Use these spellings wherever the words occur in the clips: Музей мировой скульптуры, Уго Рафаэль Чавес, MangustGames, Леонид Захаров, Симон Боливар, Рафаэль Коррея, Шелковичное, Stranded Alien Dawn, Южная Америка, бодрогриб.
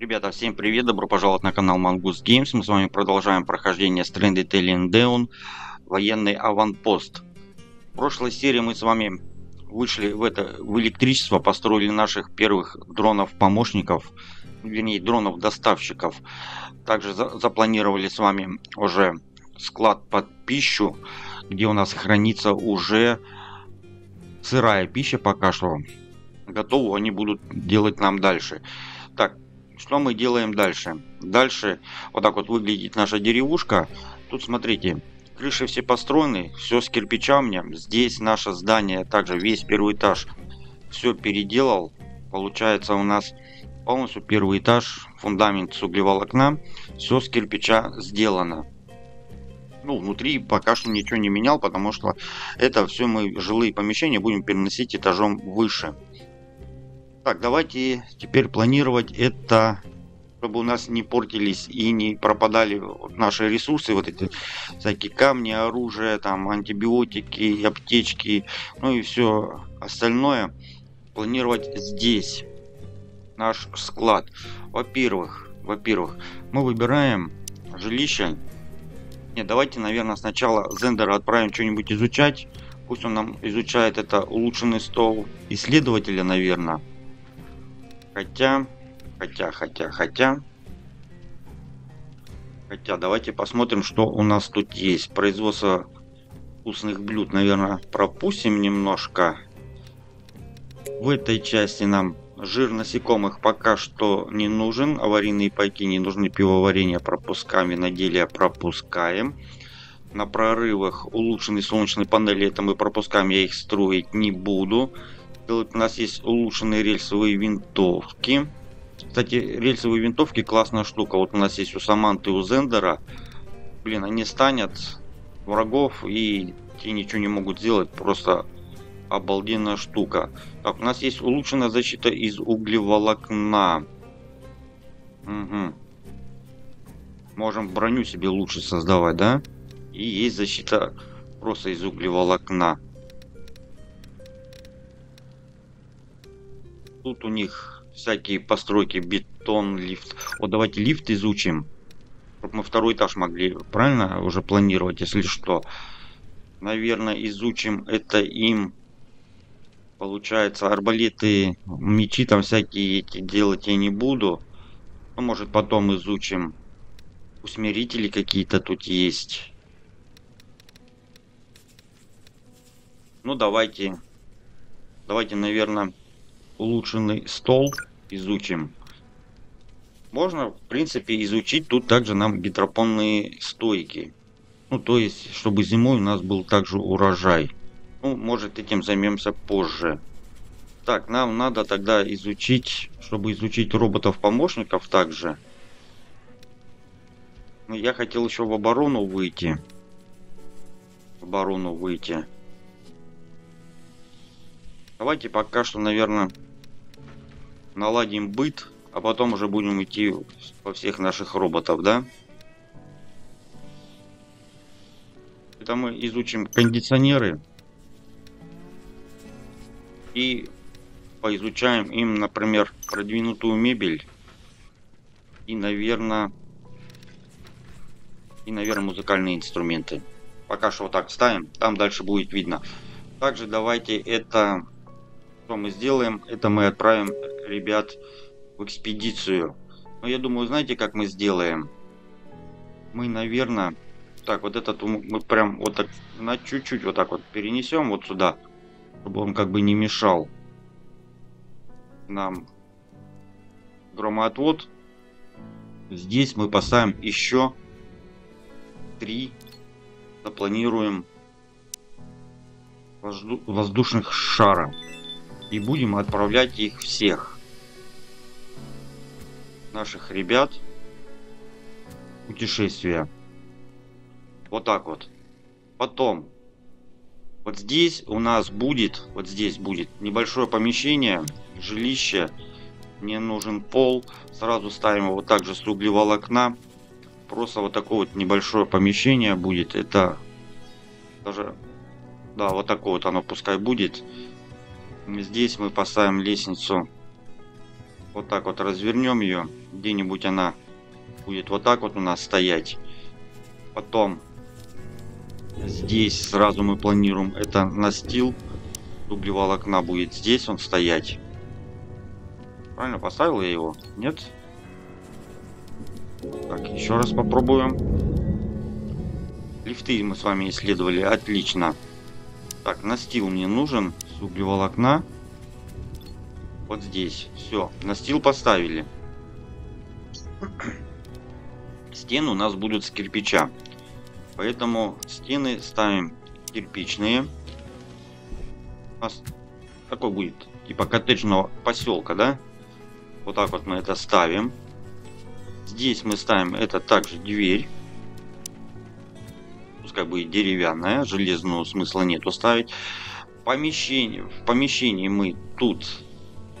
Ребята, всем привет, добро пожаловать на канал MangustGames. Мы с вами продолжаем прохождение Stranded Alien Dawn, военный аванпост. В прошлой серии мы с вами вышли в электричество, построили наших первых дронов-помощников, вернее дронов-доставщиков. Также запланировали с вами уже склад под пищу, где у нас хранится уже сырая пища пока что. Готовую они будут делать нам дальше. Так, что мы делаем дальше? Дальше вот так вот выглядит наша деревушка. Тут смотрите, крыши все построены, все с кирпича мне. Здесь наше здание, также весь первый этаж все переделал. Получается у нас полностью первый этаж, фундамент с углеволокна, все с кирпича сделано. Ну, внутри пока что ничего не менял, потому что это все мы жилые помещения будем переносить этажом выше. Так, давайте теперь планировать это, чтобы у нас не портились и не пропадали наши ресурсы, вот эти всякие камни, оружие, там антибиотики, аптечки, ну и все остальное. Планировать здесь наш склад. Во-первых, мы выбираем жилище. Нет, давайте, наверное, сначала Зендера отправим что-нибудь изучать. Пусть он нам изучает это улучшенный стол исследователя, наверное. Хотя, давайте посмотрим, что у нас тут есть. Производство вкусных блюд, наверное, пропустим немножко. В этой части нам жир насекомых пока что не нужен. Аварийные пайки не нужны. Пивоварение пропускаем. Виноделие пропускаем. На прорывах улучшенные солнечные панели, это мы пропускаем, я их строить не буду. У нас есть улучшенные рельсовые винтовки. Кстати, рельсовые винтовки классная штука. Вот у нас есть у Саманты, у Зендера. Блин, они станят врагов и те ничего не могут сделать. Просто обалденная штука. Так, у нас есть улучшенная защита из углеволокна. Угу. Можем броню себе лучше создавать, да? И есть защита просто из углеволокна. Тут у них всякие постройки, бетон, лифт. Вот давайте лифт изучим, чтобы мы второй этаж могли правильно уже планировать, если что. Наверное, изучим это им. Получается, арбалеты, мечи там всякие эти делать я не буду. Но, может, потом изучим. Усмирители какие-то тут есть. Ну, давайте, наверное, улучшенный стол изучим. Можно, в принципе, изучить тут также нам гидропонные стойки. Ну, то есть, чтобы зимой у нас был также урожай. Ну, может, этим займемся позже. Так, нам надо тогда изучить, чтобы изучить роботов-помощников также. Ну, я хотел еще в оборону выйти. Давайте пока что, наверное, наладим быт, а потом уже будем идти во всех наших роботов, да? Это мы изучим кондиционеры и поизучаем им, например, продвинутую мебель и, наверное, музыкальные инструменты. Пока что вот так ставим, там дальше будет видно. Также давайте это, что мы сделаем, это мы отправим ребят в экспедицию. Но я думаю, знаете, как мы сделаем? Мы, наверное, так вот этот мы прям вот так на чуть-чуть вот так вот перенесем вот сюда, чтобы он как бы не мешал нам. Громоотвод. Здесь мы поставим еще 3. Запланируем воздушных шара. И будем отправлять их всех. Наших ребят. Путешествия. Вот так вот. Потом. Вот здесь у нас будет. Вот здесь будет небольшое помещение. Жилище. Мне нужен пол. Сразу ставим его также с углеволокна. Просто вот такое вот небольшое помещение будет. Это даже... Да, вот такое вот оно пускай будет. Здесь мы поставим лестницу Вот так вот развернем ее. Где-нибудь она будет вот так вот у нас стоять. Потом здесь сразу мы планируем это настил. Дублеволокна будет здесь он стоять. Правильно поставил я его? Нет? Так, еще раз попробуем. Лифты мы с вами исследовали. Отлично. Так, настил мне нужен с углеволокна. Вот здесь. Все, настил поставили. Стены у нас будут с кирпича. Поэтому стены ставим кирпичные. У нас такой будет типа коттеджного поселка, да? Вот так вот мы это ставим. Здесь мы ставим это также дверь. Пускай будет деревянная, железного смысла нету ставить. Помещение. В помещении мы тут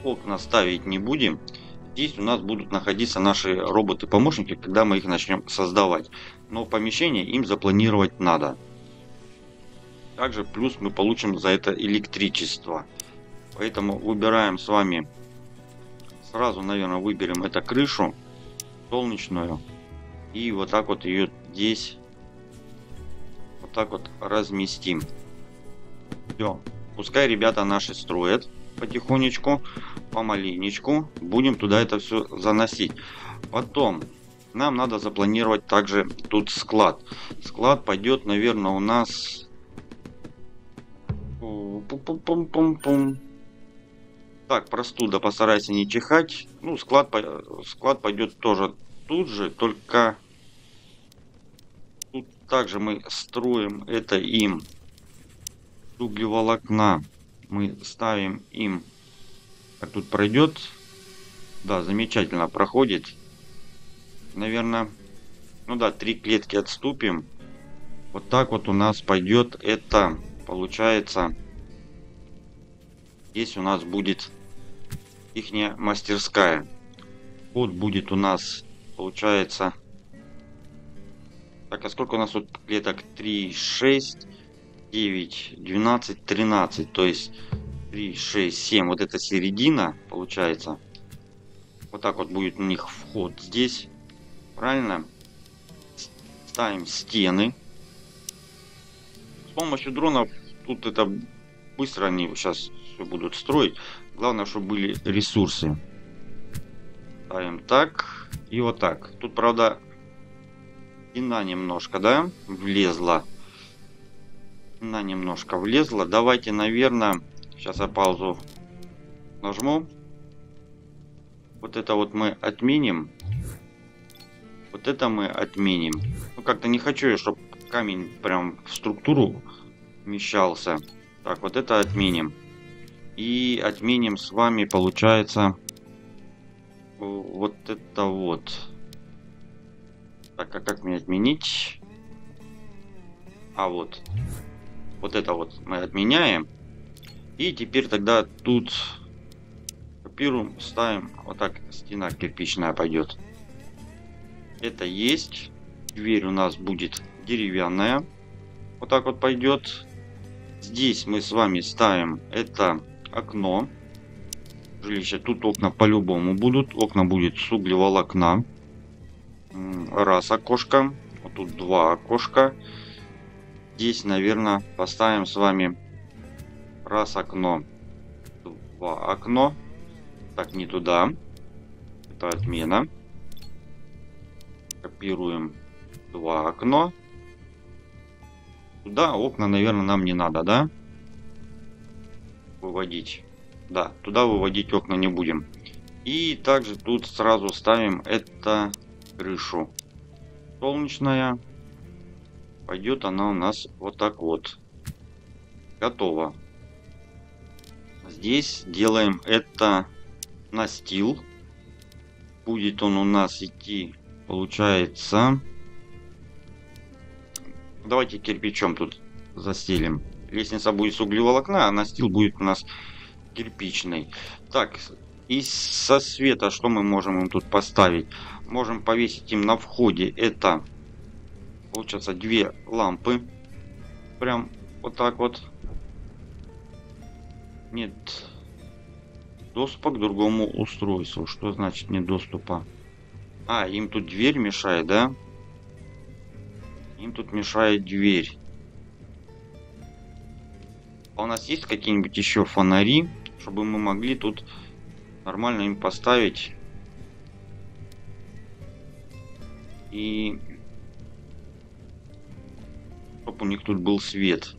окна ставить не будем. Здесь у нас будут находиться наши роботы-помощники, когда мы их начнем создавать. Но помещение им запланировать надо. Также плюс мы получим за это электричество. Поэтому выбираем с вами, сразу, наверное, выберем эту крышу солнечную, и вот так вот ее здесь вот так вот разместим. Все, пускай ребята наши строят потихонечку, помаленечку будем туда это все заносить. Потом нам надо запланировать также тут склад. Склад пойдет, наверное, у нас так, простуда, постарайся не чихать. Ну, склад пойдет тоже тут же, только тут также мы строим это им углеволокна. Мы ставим им. Так, тут пройдет. Да, замечательно, проходит. Наверное, ну да, 3 клетки отступим. Вот так вот у нас пойдет это. Получается, здесь у нас будет ихняя мастерская. Вот будет у нас, получается... Так, а сколько у нас тут клеток? 3, 6, 9, 12, 13. То есть 3, 6, 7. Вот это середина, получается. Вот так вот будет у них вход здесь. Правильно? Ставим стены. С помощью дронов тут это... Быстро они сейчас все будут строить. Главное, чтобы были ресурсы. Ставим так и вот так. Тут, правда, пина немножко, да, влезла. Пина немножко влезла. Давайте, наверное, сейчас я паузу нажму. Вот это вот мы отменим. Вот это мы отменим. Ну, как-то не хочу я, чтобы камень прям в структуру вмещался. Так, вот это отменим. И отменим с вами, получается, вот это вот. Так, а как мне отменить? А вот. Вот это вот мы отменяем. И теперь тогда тут копируем, ставим. Вот так стена кирпичная пойдет. Это есть. Дверь у нас будет деревянная. Вот так вот пойдет. Здесь мы с вами ставим это окно. Жилище. Тут окна по-любому будут. Окна будет с углеволокна. Раз окошко. Вот тут два окошка. Здесь, наверное, поставим с вами раз окно. Два окно. Так, не туда. Это отмена. Копируем два окно. Туда окна, наверное, нам не надо, да? Выводить. Да, туда выводить окна не будем. И также тут сразу ставим это крышу. Солнечная. Пойдет она у нас вот так вот. Готово. Здесь делаем это настил. Будет он у нас идти, получается... Давайте кирпичом тут застелим. Лестница будет с углеволокна, а настил будет у нас кирпичный. Так, и со света что мы можем им тут поставить? Можем повесить им на входе. Это, получается, две лампы. Прям вот так вот. Нет. Доступа к другому устройству. Что значит нет доступа? А, им тут дверь мешает, да? Им тут мешает дверь. А у нас есть какие-нибудь еще фонари, чтобы мы могли тут нормально им поставить? И чтобы у них тут был свет.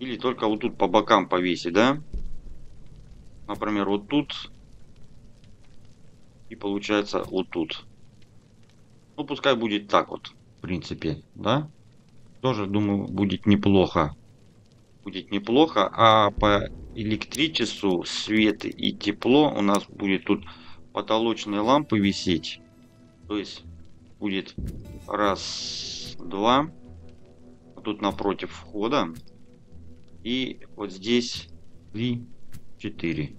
Или только вот тут по бокам повесить, да? Например, вот тут. И получается вот тут. Ну, пускай будет так вот, в принципе, да? Тоже, думаю, будет неплохо. Будет неплохо, а по электричеству, свет и тепло у нас будет тут потолочные лампы висеть. То есть будет раз, два. А тут напротив входа. И вот здесь 3, 4.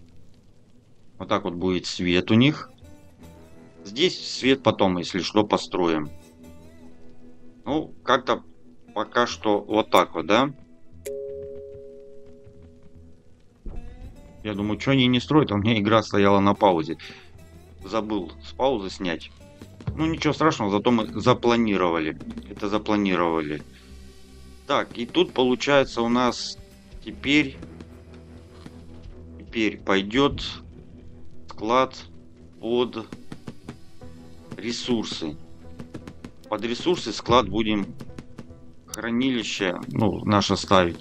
Вот так вот будет свет у них. Здесь свет потом, если что, построим. Ну, как-то пока что вот так вот, да? Я думаю, что они не строят, а у меня игра стояла на паузе. Забыл с паузы снять. Ну, ничего страшного, зато мы запланировали. Это запланировали. Так, и тут получается у нас теперь... Теперь пойдет склад под ресурсы. Под ресурсы склад будем хранилище, ну, наше ставить.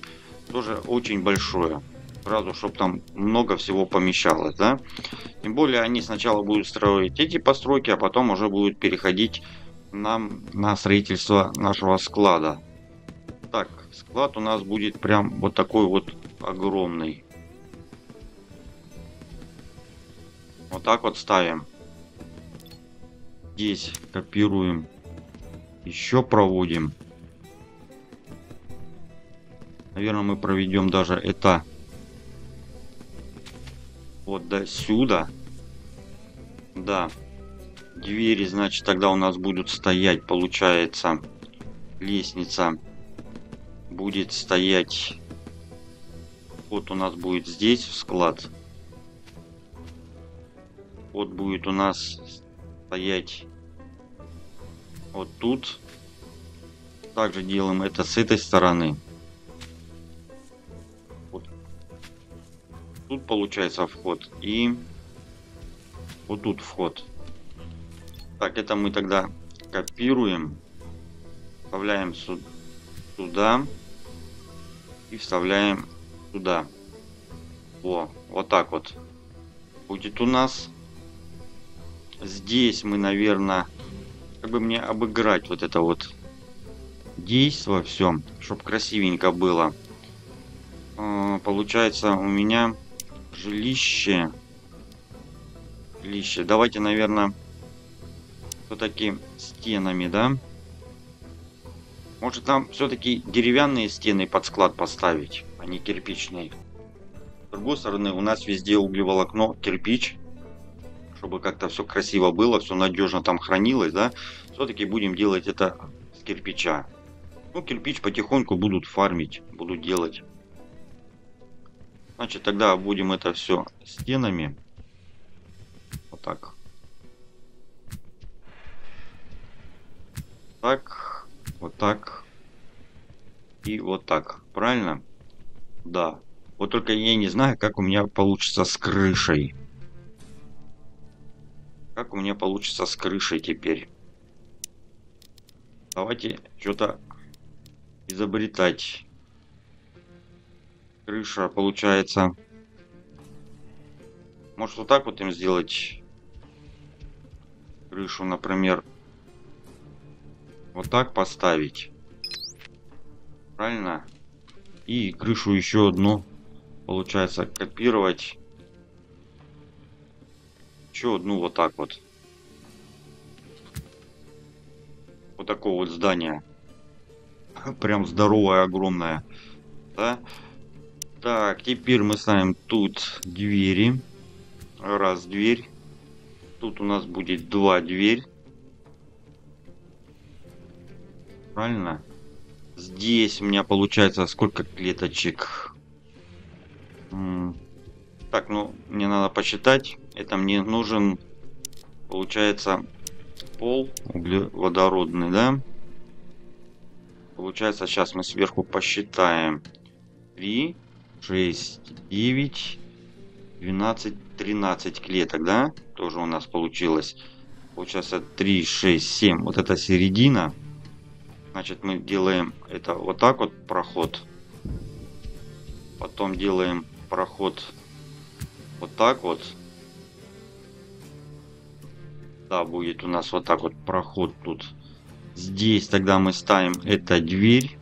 Тоже очень большое. Сразу, чтобы там много всего помещалось, да? Тем более они сначала будут строить эти постройки, а потом уже будут переходить нам на строительство нашего склада. Так, склад у нас будет прям вот такой вот огромный. Вот так вот ставим. Здесь копируем. Еще проводим. Наверное, мы проведем даже это. Вот до сюда. Да. Двери, значит, тогда у нас будут стоять, получается. Лестница будет стоять. Вот у нас будет здесь в склад. Вот будет у нас стоять вот тут. Также делаем это с этой стороны. Вот. Тут получается вход и вот тут вход. Так, это мы тогда копируем, вставляем сюда и вставляем туда. Во, вот так вот будет у нас. Здесь мы, наверное, как бы мне обыграть вот это вот действие все, чтобы красивенько было. Получается у меня жилище. Жилище. Давайте, наверное, все-таки стенами, да? Может, нам все-таки деревянные стены под склад поставить, а не кирпичные. С другой стороны, у нас везде углеволокно, кирпич. Чтобы как-то все красиво было, все надежно там хранилось, да, все-таки будем делать это с кирпича. Ну, кирпич потихоньку будут фармить, будут делать. Значит, тогда будем это все стенами. Вот так. Так, вот так. И вот так. Правильно? Да. Вот только я не знаю, как у меня получится с крышей. Как у меня получится с крышей теперь? Давайте что-то изобретать. Крыша получается. Может, вот так вот им сделать крышу, например. Вот так поставить. Правильно? И крышу еще одну получается копировать. Еще одну вот так вот. Вот такое вот здание. Прям здоровое, огромное. Да? Так, теперь мы ставим тут двери. Раз дверь. Тут у нас будет два дверь. Правильно? Здесь у меня получается сколько клеточек? Так, ну, мне надо посчитать. Это мне нужен, получается, пол углеводородный, да? Получается, сейчас мы сверху посчитаем. 3, 6, 9, 12, 13 клеток, да? Тоже у нас получилось. Получается 3, 6, 7. Вот это середина. Значит, мы делаем это вот так вот проход. Потом делаем проход вот так вот. Да, будет у нас вот так вот проход тут. Здесь тогда мы ставим это дверь.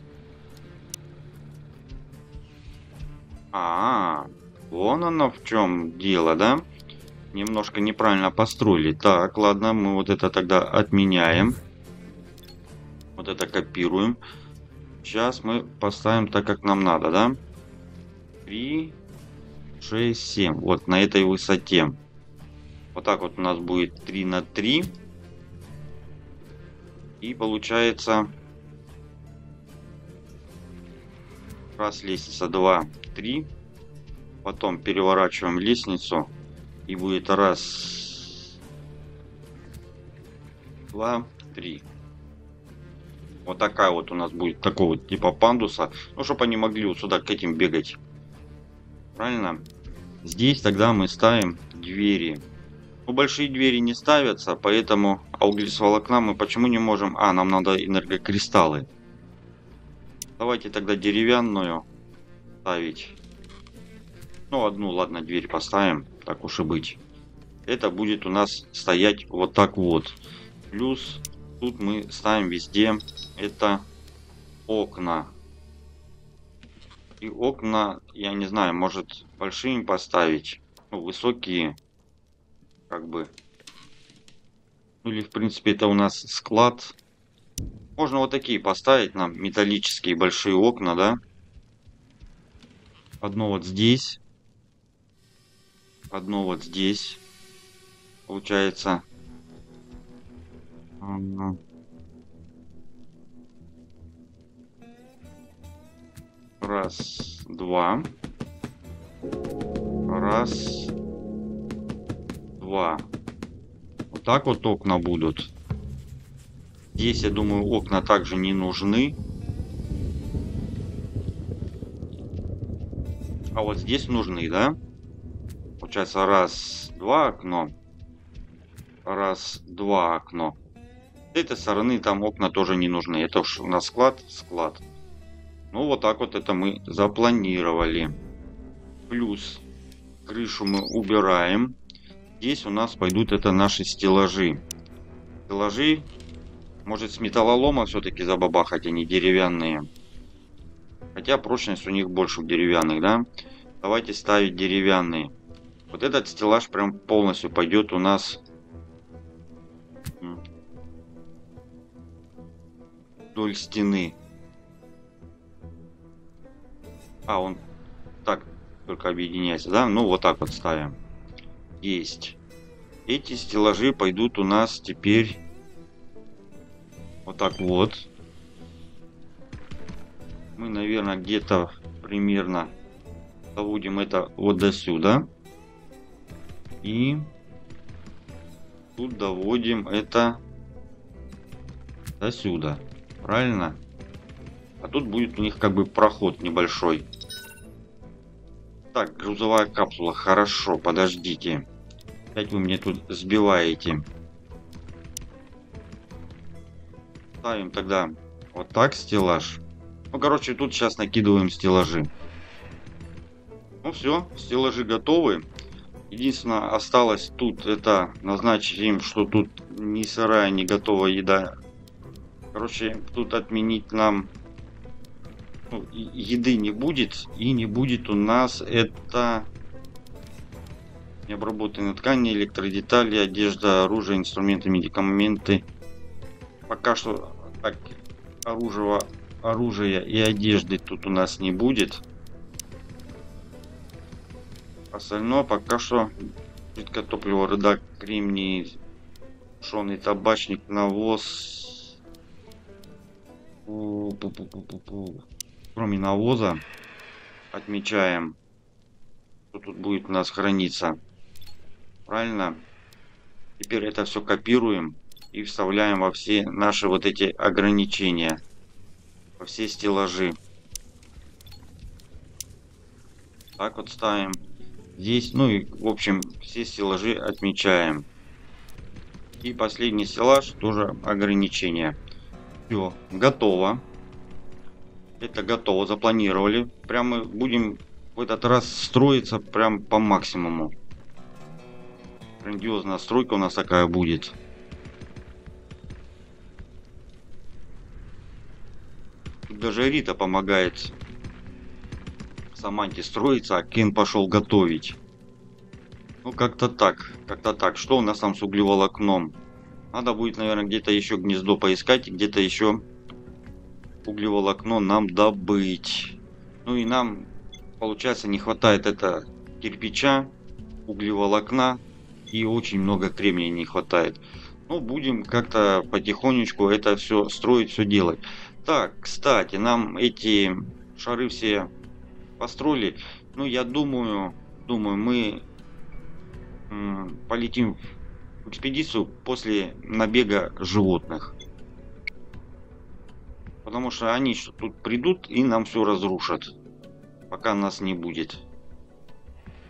Вон оно в чем дело, да? Немножко неправильно построили. Так, ладно, мы вот это тогда отменяем. Вот это копируем. Сейчас мы поставим так, как нам надо, да? 3, 6, 7. Вот на этой высоте. Вот так вот у нас будет 3 на 3. И получается... Раз лестница, 2, 3. Потом переворачиваем лестницу. И будет 1, 2, 3. Вот такая вот у нас будет, такого типа пандуса. Ну, чтобы они могли вот сюда к этим бегать. Правильно? Здесь тогда мы ставим двери. Ну, большие двери не ставятся, поэтому... А углесволокна мы почему не можем? Нам надо энергокристаллы. Давайте тогда деревянную ставить. Ну, одну, ладно, дверь поставим. Так уж и быть. Это будет у нас стоять вот так вот. Плюс тут мы ставим везде это окна. И окна, я не знаю, может большими поставить. Ну, высокие. Как бы. Или, в принципе, это у нас склад. Можно вот такие поставить нам. Металлические большие окна, да. Одно вот здесь. Одно вот здесь. Получается... Раз, два. Раз, два. Вот так вот окна будут. Здесь, я думаю, окна также не нужны. А вот здесь нужны, да? Получается, раз, два окно. Раз, два окно. С этой стороны там окна тоже не нужны. Это уж у нас склад, склад. Ну, вот так вот это мы запланировали. Плюс крышу мы убираем. Здесь у нас пойдут это наши стеллажи. Стеллажи, может, с металлолома все-таки забабахать, они деревянные. Хотя прочность у них больше у деревянных, да? Давайте ставить деревянные. Вот этот стеллаж прям полностью пойдет у нас... вдоль стены. Он так только объединяется, да? Ну, вот так вот ставим. Есть. Эти стеллажи пойдут у нас теперь вот так вот. Мы, наверное, где-то примерно доводим это вот до сюда. И тут доводим это до сюда. Правильно? А тут будет у них как бы проход небольшой. Так, грузовая капсула. Хорошо, подождите. Опять вы мне тут сбиваете. Ставим тогда вот так стеллаж. Ну, короче, тут сейчас накидываем стеллажи. Ну, все, стеллажи готовы. Единственное, осталось тут это назначить им, что тут ни сырая, ни готовая еда. Короче, тут отменить нам еды не будет. И не будет у нас это необработанные ткани, электродетали, одежда, оружие, инструменты, медикаменты. Пока что так, оружия и одежды тут у нас не будет. Остальное пока что жидкотопливо, рыда, кремний, пшеный табачник, навоз. Кроме навоза отмечаем что тут будет у нас храниться. Правильно? Теперь это все копируем и вставляем во все наши вот эти ограничения, во все стеллажи. Так вот ставим здесь, ну и в общем все стеллажи отмечаем. И последний стеллаж тоже ограничение. Все, готово. Это готово, запланировали. Прям мы будем в этот раз строиться прям по максимуму. Грандиозная стройка у нас такая будет. Тут даже Рита помогает Саманте строится, а Кен пошел готовить. Ну как-то так, как-то так. Что у нас там с углеволокном? Надо будет, наверное, где-то еще гнездо поискать, где-то еще углеволокно нам добыть. Ну и нам, получается, не хватает это кирпича, углеволокна и очень много кремния не хватает. Ну будем как-то потихонечку это все строить, все делать. Так, кстати, нам эти шары все построили. Ну, я думаю, мы полетим в экспедицию после набега животных. Потому что они тут придут и нам все разрушат. Пока нас не будет.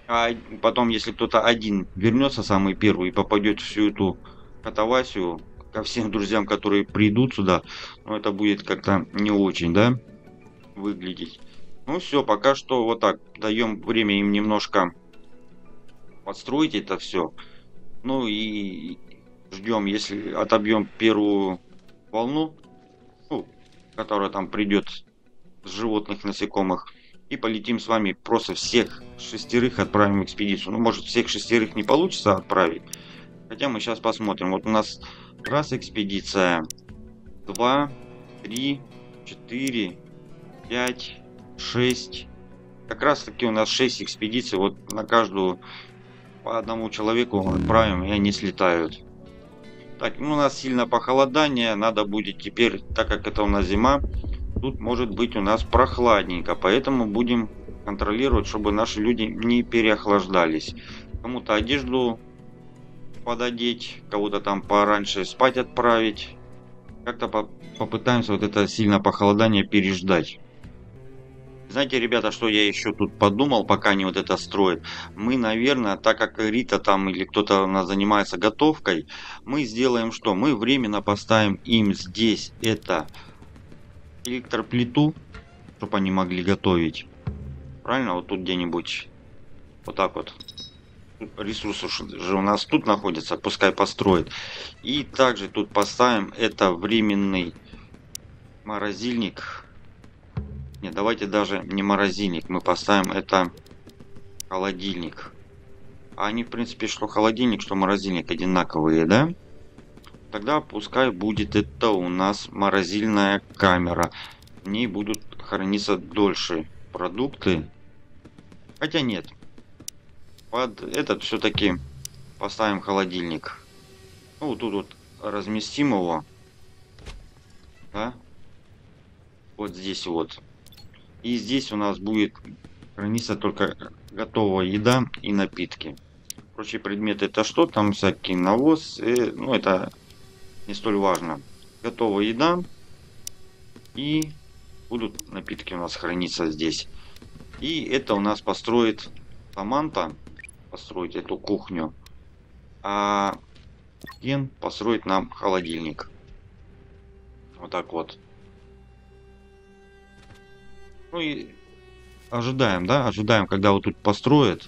А потом, если кто-то один вернется, самый первый, и попадет всю эту катавасию ко всем друзьям, которые придут сюда, ну, это будет как-то не очень, да, выглядеть. Ну все, пока что вот так. Даем время им немножко подстроить это все. Ну и ждем, если отобьем первую волну, ну, которая там придет с животных, насекомых. И полетим с вами просто всех шестерых отправим в экспедицию. Ну может всех шестерых не получится отправить. Хотя мы сейчас посмотрим. Вот у нас раз экспедиция, 2, 3, 4, 5... 6. Как раз таки у нас 6 экспедиций. Вот на каждую по одному человеку отправим, и они слетают. Так, ну у нас сильно похолодание. Надо будет теперь, так как это у нас зима, тут может быть у нас прохладненько. Поэтому будем контролировать, чтобы наши люди не переохлаждались. Кому-то одежду пододеть, кого-то там пораньше спать отправить. Как-то попытаемся вот это сильное похолодание переждать. Знаете, ребята, что я еще тут подумал, пока они вот это строят? Мы, наверное, так как Рита там или кто-то у нас занимается готовкой, мы сделаем что? Мы временно поставим им здесь это электроплиту, чтобы они могли готовить. Правильно? Вот тут где-нибудь. Вот так вот. Ресурсы же у нас тут находятся, пускай построят. И также тут поставим это временный морозильник. Нет, давайте даже не морозильник, мы поставим это холодильник. А они, в принципе, что холодильник, что морозильник одинаковые, да? Тогда пускай будет это у нас морозильная камера. В ней будут храниться дольше продукты. Хотя нет. Под этот все-таки поставим холодильник. Ну, вот тут вот разместим его. Да? Вот здесь вот. И здесь у нас будет храниться только готовая еда и напитки. Прочие предметы это что? Там всякий навоз. Ну, это не столь важно. Готовая еда. И будут напитки у нас храниться здесь. И это у нас построит Саманта. Построит эту кухню. А Ген построит нам холодильник. Вот так вот. Ну и ожидаем, да, ожидаем, когда вот тут построят.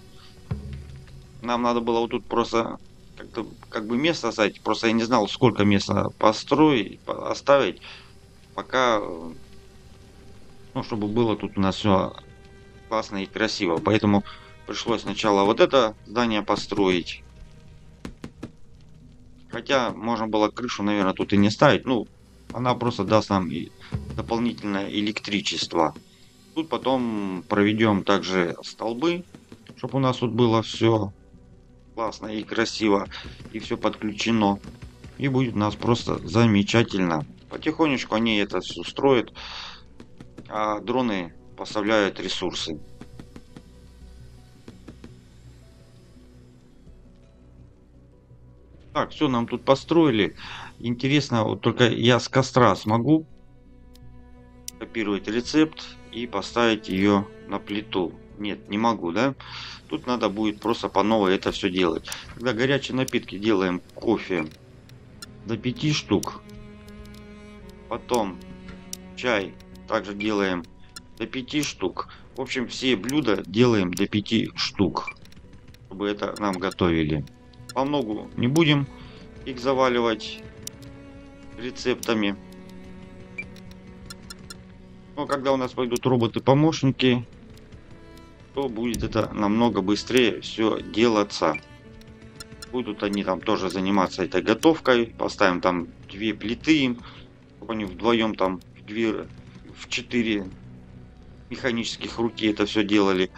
Нам надо было вот тут просто как бы место оставить. Просто я не знал, сколько места построить, оставить. Пока, ну, чтобы было тут у нас все классно и красиво. Поэтому пришлось сначала вот это здание построить. Хотя можно было крышу, наверное, тут и не ставить. Ну, она просто даст нам дополнительное электричество. Тут потом проведем также столбы, чтобы у нас тут было все классно и красиво, и все подключено. И будет у нас просто замечательно. Потихонечку они это все строят, а дроны поставляют ресурсы. Так, все, нам тут построили. Интересно, вот только я с костра смогу копировать рецепт и поставить ее на плиту. Нет, не могу, да? Тут надо будет просто по новой это все делать. Когда горячие напитки делаем кофе до 5 штук. Потом чай также делаем до 5 штук. В общем, все блюда делаем до 5 штук, чтобы это нам готовили. По многу не будем их заваливать рецептами. Но когда у нас пойдут роботы-помощники, то будет это намного быстрее все делаться. Будут они там тоже заниматься этой готовкой. Поставим там 2 плиты им, чтобы они вдвоем там в 4 механических руки это все делали.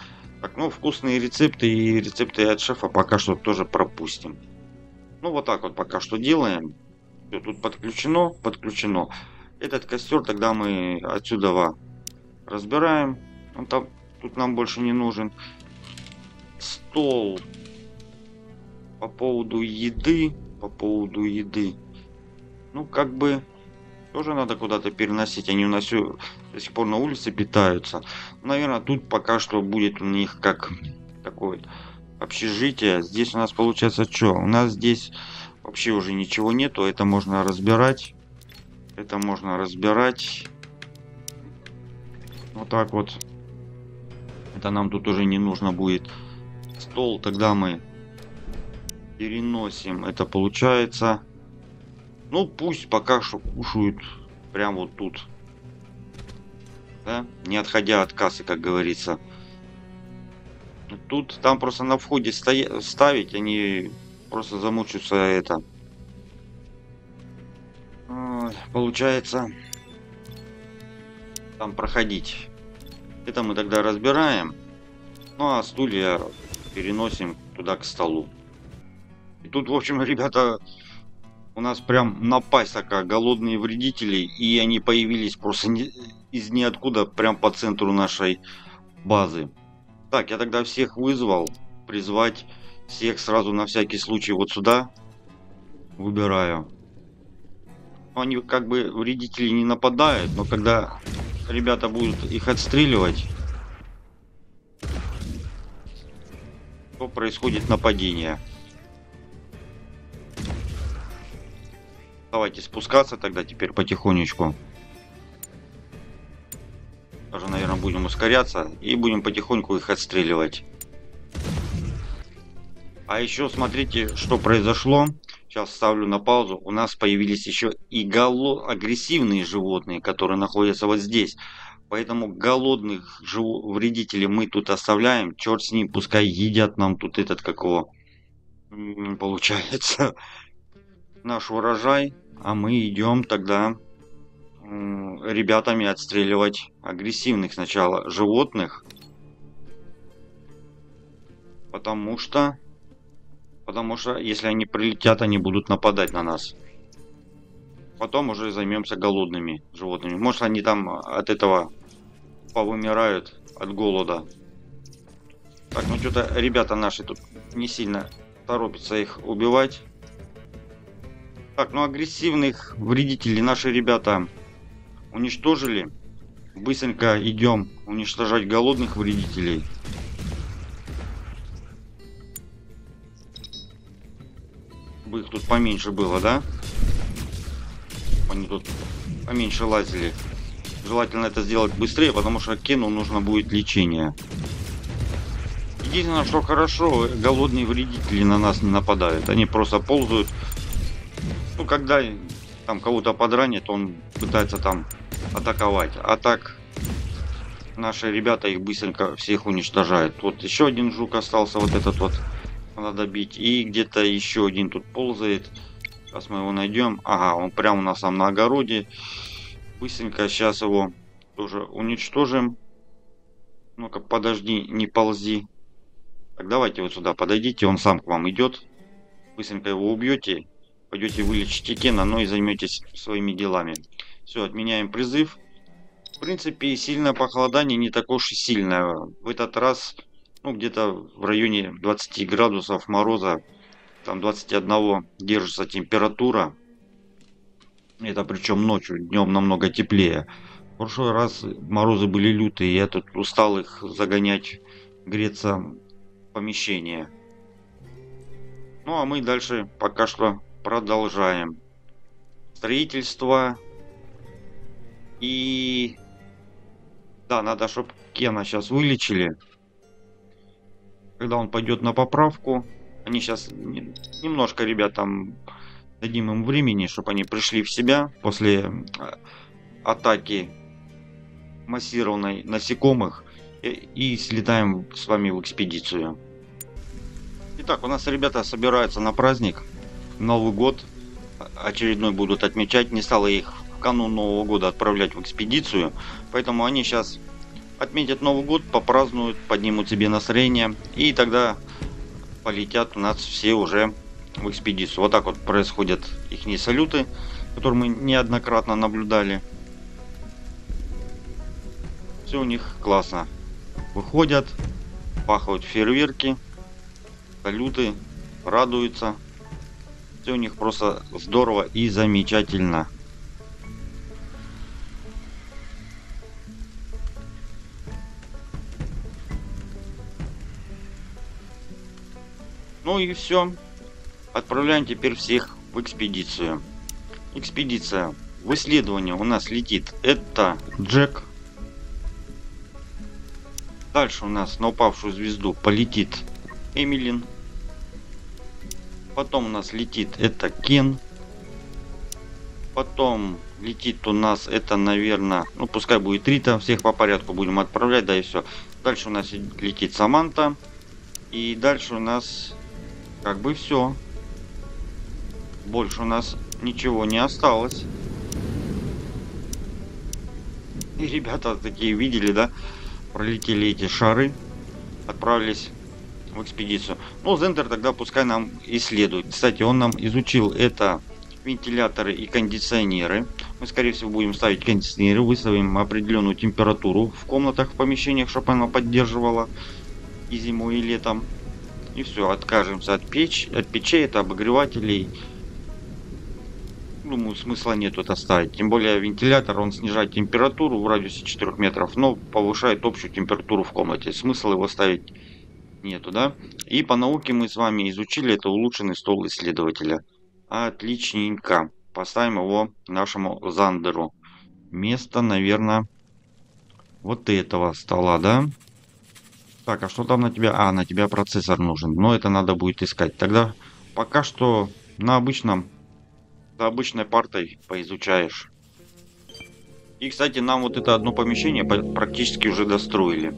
Так, ну вкусные рецепты и рецепты от шефа пока что тоже пропустим. Ну вот так вот пока что делаем. Все, тут подключено, подключено. Этот костер тогда мы отсюда разбираем. Он там, тут нам больше не нужен. Стол. По поводу еды. Ну как бы тоже надо куда-то переносить. Они у нас все до сих пор на улице питаются. Наверное, тут пока что будет у них как такое общежитие. Здесь у нас получается что? У нас здесь вообще уже ничего нету. Это можно разбирать. Вот так вот. Это нам тут уже не нужно будет. Стол тогда мы переносим. Это получается... Ну, пусть пока что кушают прям вот тут. Да? Не отходя от кассы, как говорится. Тут, там просто на входе ставить, они просто замучаются это. Получается, там проходить. Это мы тогда разбираем. Ну, а стулья переносим туда, к столу. И тут, в общем, ребята... У нас прям напасть такая, голодные вредители, и они появились просто из ниоткуда, прям по центру нашей базы. Так, я тогда всех вызвал, призвать всех сразу на всякий случай вот сюда выбираю. Они как бы вредители не нападают, но когда ребята будут их отстреливать, то происходит нападение. Давайте спускаться тогда теперь потихонечку. Даже, наверное, будем ускоряться и будем потихоньку их отстреливать. А еще смотрите, что произошло. Сейчас ставлю на паузу. У нас появились еще и агрессивные животные, которые находятся вот здесь. Поэтому голодных вредителей мы тут оставляем. Черт с ним, пускай едят нам тут этот какого получается... наш урожай, а мы идем тогда ребятами отстреливать агрессивных сначала животных, потому что если они прилетят, они будут нападать на нас. Потом уже займемся голодными животными. Может, они там от этого повымирают от голода. Так, ну что-то ребята наши тут не сильно торопятся их убивать. Так, ну агрессивных вредителей наши ребята уничтожили. Быстренько идем уничтожать голодных вредителей. Чтобы их тут поменьше было, да? Они тут поменьше лазили. Желательно это сделать быстрее, потому что Кену нужно будет лечение. Единственное, что хорошо, голодные вредители на нас не нападают. Они просто ползают. Ну, когда там кого-то подранит, он пытается там атаковать. А так наши ребята их быстренько всех уничтожают. Вот еще один жук остался, вот этот вот надо бить. И где-то еще один тут ползает. Сейчас мы его найдем. Ага, он прямо у нас там на огороде. Быстренько сейчас его тоже уничтожим. Ну-ка, подожди, не ползи. Так, давайте вот сюда подойдите, он сам к вам идет. Быстренько его убьете. Пойдете вылечите Кена, но и займетесь своими делами. Все, отменяем призыв. В принципе, сильное похолодание не такое уж и сильное. В этот раз, ну, где-то в районе 20 градусов мороза там 21 держится температура. Это причем ночью, днем намного теплее. В прошлый раз морозы были лютые, я тут устал их загонять, греться в помещение. Ну а мы дальше пока что продолжаем строительство. И да, надо, чтобы Кена сейчас вылечили. Когда он пойдет на поправку, они сейчас немножко, ребят, там дадим им времени, чтобы они пришли в себя после атаки массированной насекомых, и слетаем с вами в экспедицию. Итак, у нас ребята собираются на праздник, Новый год очередной будут отмечать. Не стало их в канун Нового года отправлять в экспедицию, поэтому они сейчас отметят Новый год, попразднуют, поднимут себе настроение, и тогда полетят у нас все уже в экспедицию. Вот так вот происходят их салюты, которые мы неоднократно наблюдали. Все у них классно. Выходят, пахают фейерверки, салюты, радуются. Все у них просто здорово и замечательно. Ну и все. Отправляем теперь всех в экспедицию. Экспедиция в исследование у нас летит. Это Джек. Дальше у нас на упавшую звезду полетит Эмилин. Потом у нас летит это Кен. Потом летит у нас это, наверное, ну пускай будет Рита. Всех по порядку будем отправлять, да и все. Дальше у нас летит Саманта. И дальше у нас как бы все. Больше у нас ничего не осталось. И ребята такие, видели, да? Пролетели эти шары. Отправились в экспедицию. Ну, Зендер тогда пускай нам исследует. Кстати, он нам изучил это вентиляторы и кондиционеры. Мы, скорее всего, будем ставить кондиционеры. Выставим определенную температуру в комнатах, в помещениях, чтобы она поддерживала и зимой, и летом. И все, откажемся от печей, это обогревателей. Думаю, смысла нет это ставить. Тем более вентилятор, он снижает температуру в радиусе 4 метров, но повышает общую температуру в комнате. Смысла его ставить нету, да? И по науке мы с вами изучили, это улучшенный стол исследователя. Отличненько. Поставим его нашему Зандеру. Место, наверное, вот этого стола, да? Так, а что там на тебя? А, на тебя процессор нужен. Но это надо будет искать. Тогда пока что за обычной партой поизучаешь. И, кстати, нам вот это одно помещение практически уже достроили.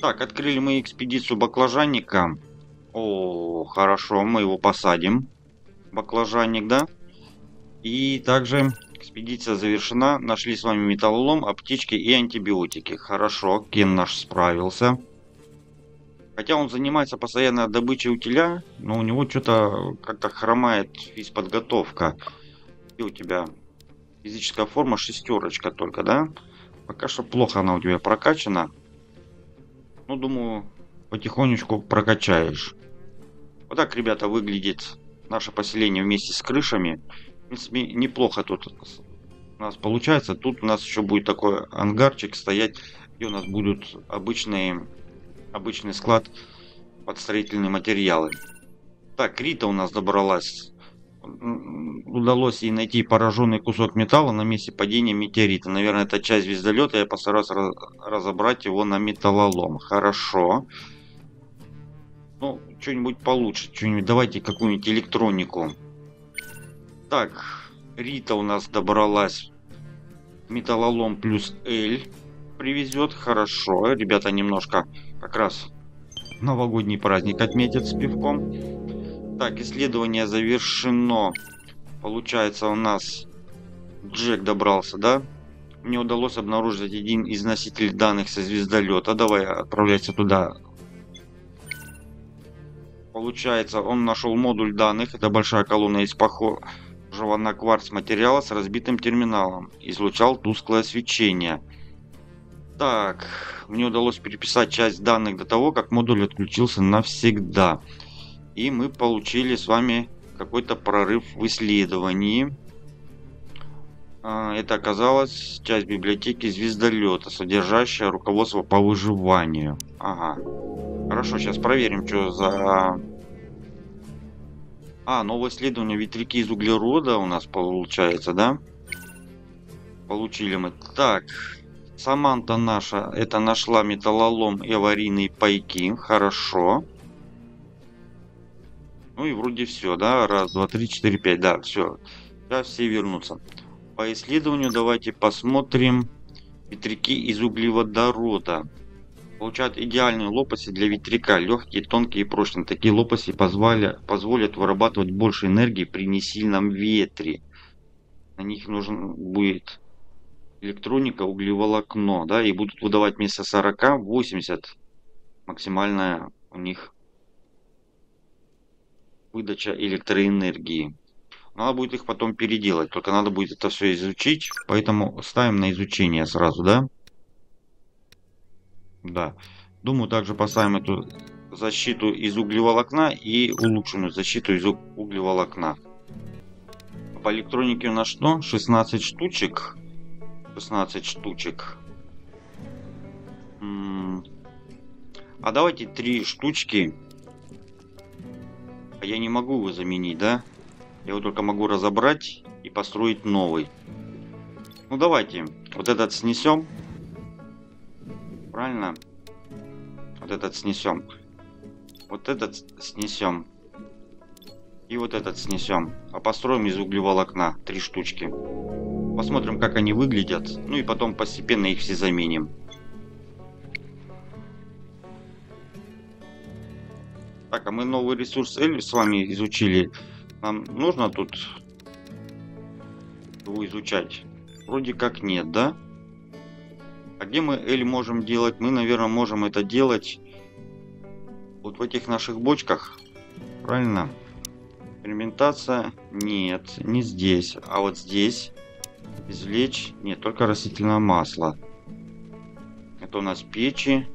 Так, открыли мы экспедицию баклажанника. О, хорошо, мы его посадим. Баклажанник, да? И также экспедиция завершена. Нашли с вами металлолом, аптечки и антибиотики. Хорошо, Кен наш справился. Хотя он занимается постоянно добычей утиля, но у него что-то как-то хромает физподготовка. И у тебя физическая форма шестерочка только, да? Пока что плохо она у тебя прокачана. Ну, думаю, потихонечку прокачаешь. Вот так, ребята, выглядит наше поселение вместе с крышами. В принципе, неплохо тут у нас получается. Тут у нас еще будет такой ангарчик стоять, где у нас будут обычный склад под строительные материалы. Так, Рита у нас добралась. Удалось ей найти пораженный кусок металла на месте падения метеорита. Наверное, это часть звездолета. Я постарался разобрать его на металлолом. Хорошо. Ну, что-нибудь получше. Что-нибудь, давайте какую-нибудь электронику. Так, Рита у нас добралась. Металлолом плюс L привезет. Хорошо. Ребята немножко как раз новогодний праздник отметят с пивком. Так, исследование завершено. Получается, у нас Джек добрался, да? Мне удалось обнаружить один из носителей данных со звездолета. Давай отправляйся туда. Получается, он нашел модуль данных. Это большая колонна из похожего на кварц материала с разбитым терминалом. Излучал тусклое свечение. Так, мне удалось переписать часть данных до того, как модуль отключился навсегда. И мы получили с вами какой-то прорыв в исследовании. Это оказалась часть библиотеки звездолета, содержащая руководство по выживанию. Ага. Хорошо, сейчас проверим, что за... А, новое исследование, ветряки из углерода у нас получается, да? Получили мы. Так, Саманта наша, это нашла металлолом и аварийные пайки. Хорошо. Ну и вроде все, да? Раз, два, три, четыре, пять, да, все. Сейчас все вернутся. По исследованию давайте посмотрим ветряки из углеводорода. Получают идеальные лопасти для ветряка, легкие, тонкие и прочные. Такие лопасти позволят вырабатывать больше энергии при несильном ветре. На них нужен будет электроника, углеволокно, да, и будут выдавать вместо 40 80 максимальная у них выдача электроэнергии. Надо будет их потом переделать, только надо будет это все изучить, поэтому ставим на изучение сразу, да? Да. Думаю, также поставим эту защиту из углеволокна и улучшенную защиту из углеволокна. По электронике у нас что? 16 штучек. 16 штучек. А давайте 3 штучки. А я не могу его заменить, да? Я его только могу разобрать и построить новый. Ну давайте. Вот этот снесем. Правильно? Вот этот снесем. Вот этот снесем. И вот этот снесем. А построим из углеволокна 3 штучки. Посмотрим, как они выглядят. Ну и потом постепенно их все заменим. Так, а мы новый ресурс Эль с вами изучили. Нам нужно тут его изучать? Вроде как нет, да? А где мы Эль можем делать? Мы, наверное, можем это делать вот в этих наших бочках. Правильно? Ферментация? Нет, не здесь. А вот здесь. Извлечь? Нет, только растительное масло. Это у нас печи.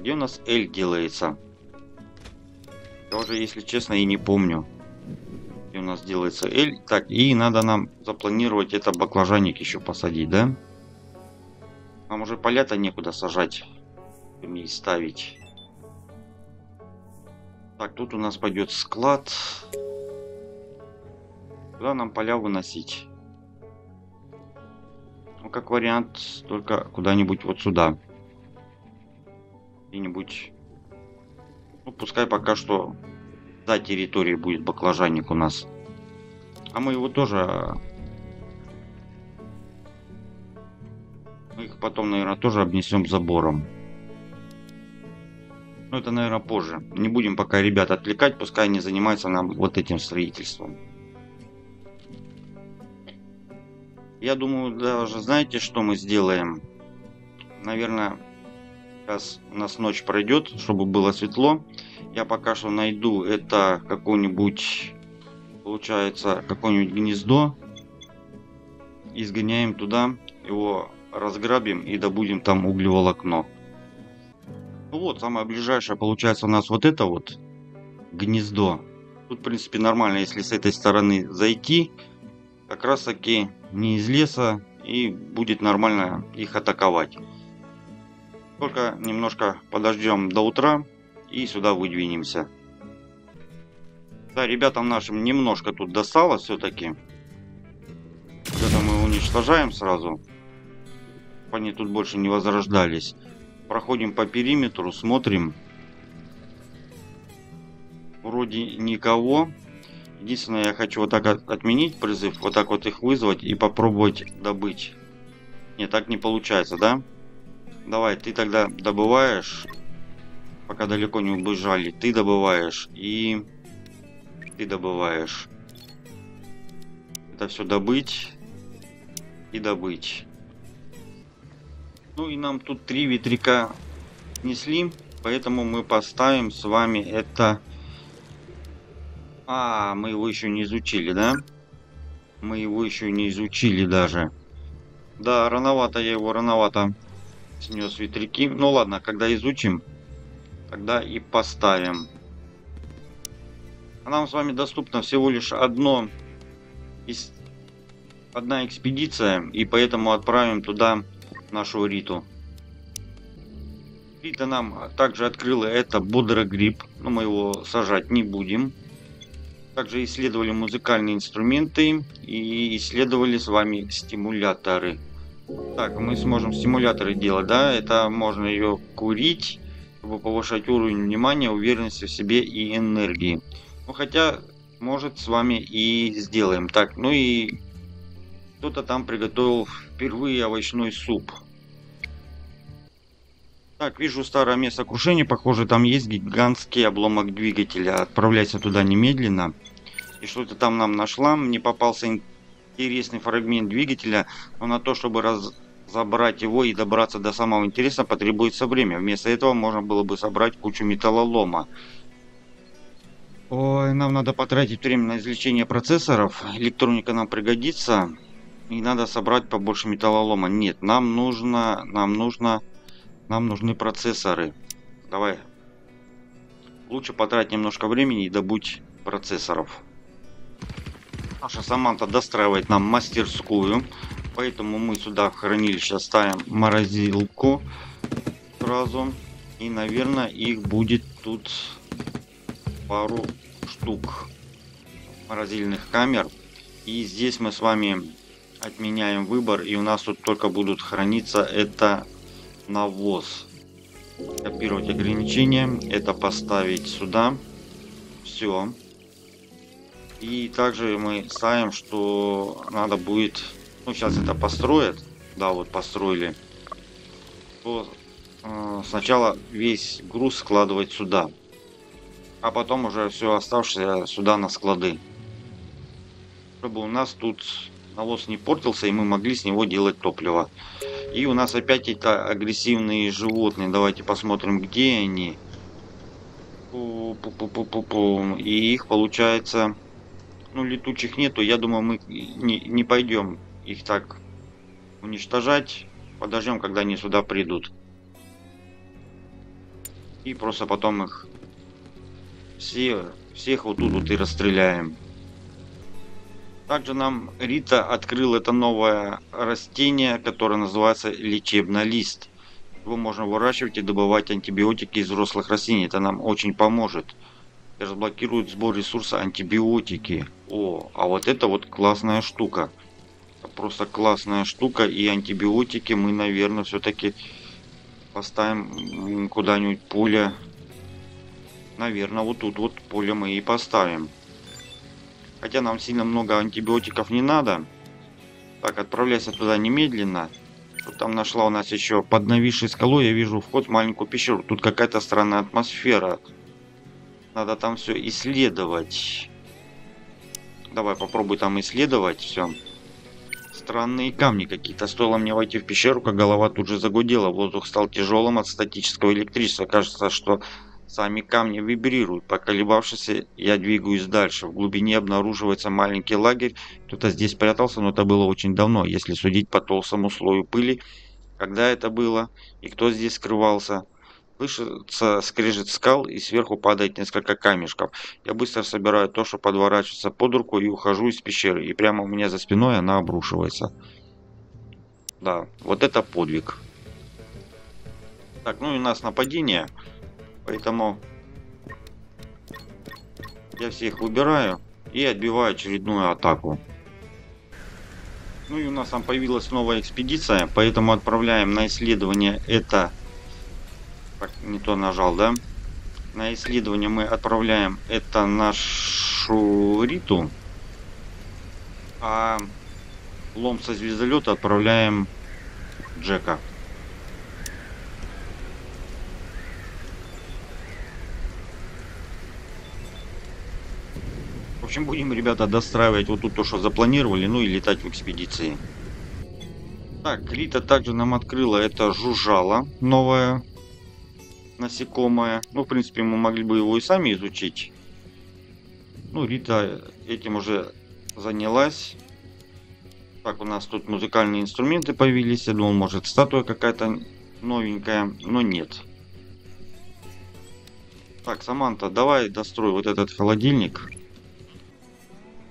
Где у нас Эль делается? Я уже, если честно, и не помню. Где у нас делается Эль. Так, и надо нам запланировать это баклажанник еще посадить, да? Нам уже поля-то некуда сажать и ставить. Так, тут у нас пойдет склад. Куда нам поля выносить? Ну, как вариант, только куда-нибудь вот сюда. Где-нибудь. Ну, пускай пока что за территорией будет баклажанник у нас. А мы его тоже... Мы их потом, наверное, тоже обнесем забором. Но это, наверное, позже. Не будем пока ребят отвлекать, пускай они занимаются нам вот этим строительством. Я думаю, даже знаете, что мы сделаем? Наверное, сейчас у нас ночь пройдет, чтобы было светло. Я пока что найду это какое-нибудь, получается, какое-нибудь гнездо. Изгоняем туда его... разграбим и добудем там углеволокно. Ну вот, самое ближайшее получается у нас вот это вот гнездо. Тут, в принципе, нормально, если с этой стороны зайти, как раз таки не из леса, и будет нормально их атаковать. Только немножко подождем до утра и сюда выдвинемся. Да, ребятам нашим немножко тут достало все-таки. Вот это мы уничтожаем сразу. Они тут больше не возрождались. Проходим по периметру, смотрим. Вроде никого. Единственное, я хочу вот так отменить призыв, вот так вот их вызвать и попробовать добыть. Нет, так не получается, да? Давай, ты тогда добываешь, пока далеко не убежали. Ты добываешь и ты добываешь. Это все добыть и добыть. Ну и нам тут 3 ветряка снесли, поэтому мы поставим с вами это... А, мы его еще не изучили, да? Мы его еще не изучили даже. Да, рановато я его, рановато снес ветряки. Ну ладно, когда изучим, тогда и поставим. А нам с вами доступно всего лишь одна экспедиция, и поэтому отправим туда нашу Риту. Рита нам также открыла это бодрогриб, но мы его сажать не будем. Также исследовали музыкальные инструменты и исследовали с вами стимуляторы. Так, мы сможем стимуляторы делать, да? Это можно ее курить, чтобы повышать уровень внимания, уверенности в себе и энергии. Ну, хотя, может, с вами и сделаем. Так, ну и кто-то там приготовил впервые овощной суп. Так, вижу старое место крушения. Похоже, там есть гигантский обломок двигателя. Отправляйся туда немедленно. И что-то там нам нашла. Мне попался интересный фрагмент двигателя. Но на то, чтобы разобрать его и добраться до самого интересного, потребуется время. Вместо этого можно было бы собрать кучу металлолома. Ой, нам надо потратить время на извлечение процессоров. Электроника нам пригодится. И надо собрать побольше металлолома. Нет, нам нужны процессоры. Давай. Лучше потратить немножко времени и добыть процессоров. Наша Саманта достраивает нам мастерскую. Поэтому мы сюда в хранилище ставим морозилку сразу. И, наверное, их будет тут пару штук морозильных камер. И здесь мы с вами отменяем выбор. И у нас тут только будут храниться это... навоз. Копировать ограничения. Это поставить сюда. Все. И также мы ставим, что надо будет... Ну, сейчас это построят. Да, вот построили. То, сначала весь груз складывать сюда. А потом уже все оставшееся сюда на склады. Чтобы у нас тут навоз не портился, и мы могли с него делать топливо. И у нас опять это агрессивные животные. Давайте посмотрим, где они. И их получается... Ну, летучих нету. Я думаю, мы не пойдем их так уничтожать. Подождем, когда они сюда придут. И просто потом их... Всех вот тут вот и расстреляем. Также нам Рита открыла это новое растение, которое называется лечебный лист. Его можно выращивать и добывать антибиотики из взрослых растений. Это нам очень поможет. И разблокирует сбор ресурса антибиотики. О, а вот это вот классная штука. Просто классная штука. И антибиотики мы, наверное, все-таки поставим куда-нибудь поле. Наверное, вот тут вот поле мы и поставим. Хотя нам сильно много антибиотиков не надо. Так, отправляйся туда немедленно. Что там нашла у нас еще? Под нависшей скалой я вижу вход в маленькую пещеру. Тут какая-то странная атмосфера. Надо там все исследовать. Давай, попробуй там исследовать все. Странные камни какие-то. Стоило мне войти в пещеру, как голова тут же загудела. Воздух стал тяжелым от статического электричества. Кажется, что... сами камни вибрируют. Поколебавшись, я двигаюсь дальше. В глубине обнаруживается маленький лагерь. Кто-то здесь прятался, но это было очень давно, если судить по толстому слою пыли. Когда это было и кто здесь скрывался? Слышится скрежет скал, и сверху падает несколько камешков. Я быстро собираю то, что подворачивается под руку, и ухожу из пещеры. И прямо у меня за спиной она обрушивается. Да, вот это подвиг. Так, ну и у нас нападение. Поэтому я всех выбираю и отбиваю очередную атаку. Ну и у нас там появилась новая экспедиция, поэтому отправляем на исследование это... Так, не то нажал, да? На исследование мы отправляем это нашу Риту. А лом со звездолета отправляем Джека. В общем, будем, ребята, достраивать вот тут то, что запланировали, ну и летать в экспедиции. Так, Рита также нам открыла это жужжало, новое насекомое. Ну, в принципе, мы могли бы его и сами изучить. Ну, Рита этим уже занялась. Так, у нас тут музыкальные инструменты появились. Я думал, может, статуя какая-то новенькая, но нет. Так, Саманта, давай дострой вот этот холодильник.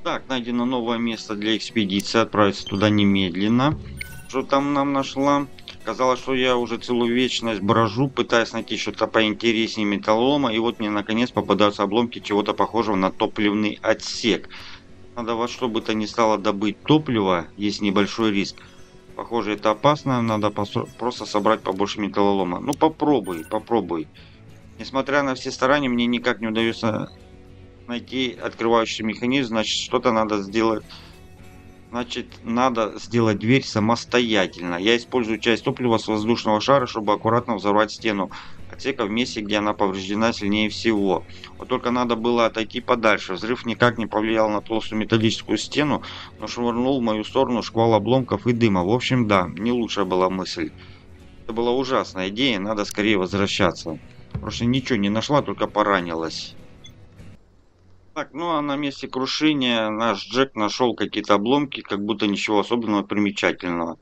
Так, найдено новое место для экспедиции. Отправиться туда немедленно. Что там нам нашла? Казалось, что я уже целую вечность брожу, пытаясь найти что-то поинтереснее металлолома. И вот мне наконец попадаются обломки чего-то похожего на топливный отсек. Надо во что бы то ни стало добыть топливо. Есть небольшой риск. Похоже, это опасно. Надо просто собрать побольше металлолома. Ну попробуй, попробуй. Несмотря на все старания, мне никак не удается найти открывающий механизм. Значит, что-то надо сделать. Значит, надо сделать дверь самостоятельно. Я использую часть топлива с воздушного шара, чтобы аккуратно взорвать стену отсека в месте, где она повреждена сильнее всего. Вот только надо было отойти подальше. Взрыв никак не повлиял на толстую металлическую стену, но швырнул в мою сторону шквал обломков и дыма. В общем, да, не лучшая была мысль. Это была ужасная идея, надо скорее возвращаться. Просто ничего не нашла, только поранилась. Так, ну а на месте крушения наш Джек нашел какие-то обломки, как будто ничего особенного, примечательного.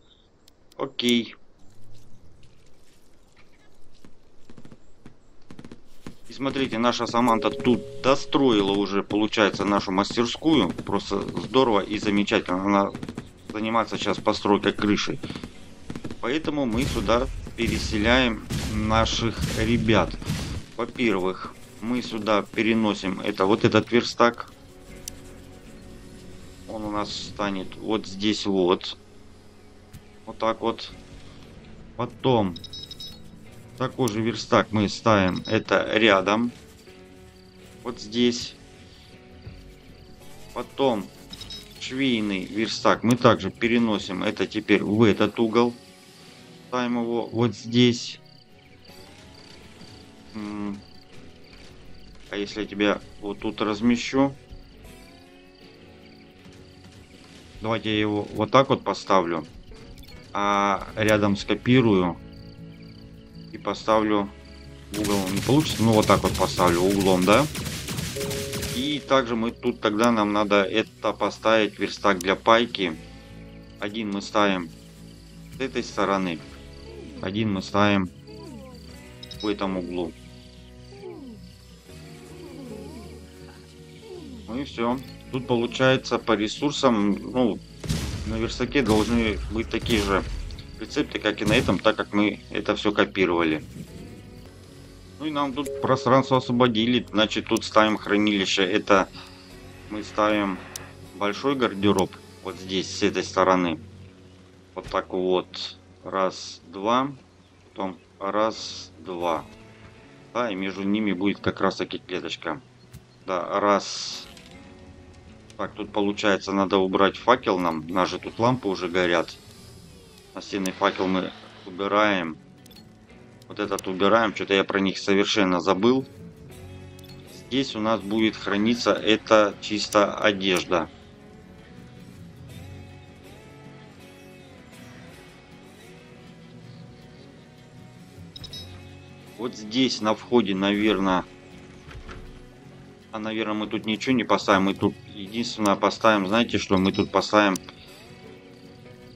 Окей. И смотрите, наша Саманта тут достроила уже, получается, нашу мастерскую. Просто здорово и замечательно. Она занимается сейчас постройкой крыши. Поэтому мы сюда переселяем наших ребят. Во-первых, мы сюда переносим вот этот верстак. Он у нас станет вот здесь вот. Вот так вот. Потом такой же верстак мы ставим рядом. Вот здесь. Потом швейный верстак мы также переносим теперь в этот угол. Ставим его вот здесь. А если я тебя вот тут размещу? Давайте я его вот так вот поставлю. А рядом скопирую. И поставлю в угол. Не получится, но вот так вот поставлю углом, да? И также мы тут тогда нам надо поставить верстак для пайки. Один мы ставим с этой стороны. Один мы ставим в этом углу. Ну и все. Тут получается по ресурсам, ну, на верстаке должны быть такие же рецепты, как и на этом, так как мы это все копировали. Ну и нам тут пространство освободили. Значит, тут ставим хранилище. Это мы ставим большой гардероб. Вот здесь, с этой стороны. Вот так вот. Раз, два. Потом раз, два. Да, и между ними будет как раз таки клеточка. Да, раз... Так, тут получается надо убрать факел нам. У нас же тут лампы уже горят. Настенный факел мы убираем. Вот этот убираем. Что-то я про них совершенно забыл. Здесь у нас будет храниться чисто одежда. Вот здесь на входе, наверное... Наверное, мы тут ничего не поставим. Мы тут единственное поставим, знаете что? Мы тут поставим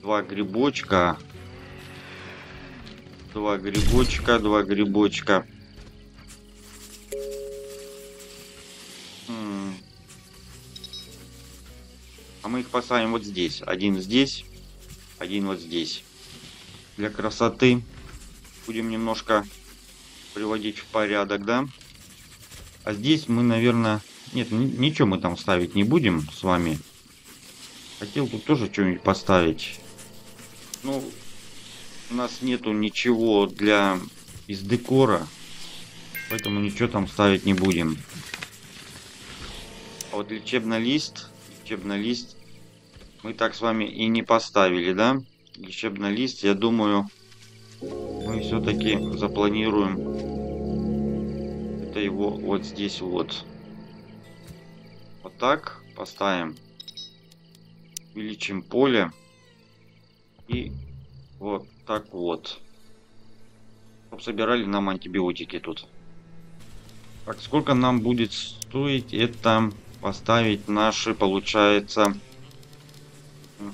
два грибочка. А мы их поставим вот здесь. Один здесь, один вот здесь. Для красоты будем немножко приводить в порядок, да? А здесь мы, наверное... Нет, ничего мы там ставить не будем с вами. Хотел тут тоже что-нибудь поставить. Ну, у нас нету ничего из декора. Поэтому ничего там ставить не будем. А вот лечебный лист мы так с вами и не поставили, да? Лечебный лист, я думаю, мы все-таки запланируем... его вот здесь вот. Вот так поставим. Увеличим поле. И вот так вот. Чтоб собирали нам антибиотики тут. Так, сколько нам будет стоить поставить наши, получается,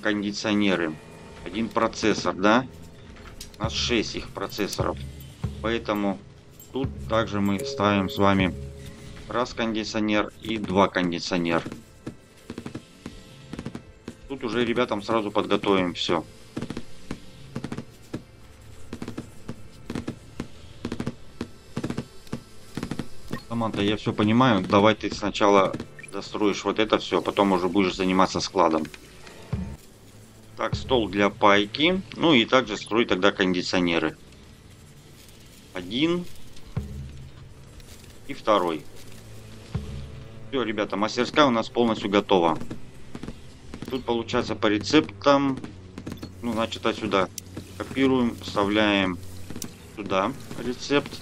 кондиционеры. Один процессор, да? У нас 6 их процессоров. Поэтому... Тут также мы ставим с вами раз кондиционер и два кондиционера. Тут уже ребятам сразу подготовим все. Саманта, я все понимаю. Давай ты сначала достроишь вот это все, потом уже будешь заниматься складом. Так, стол для пайки. Ну и также строй тогда кондиционеры. Один. И второй. Все, ребята, мастерская у нас полностью готова. Тут получается по рецептам. Ну, значит, отсюда копируем, вставляем сюда рецепт.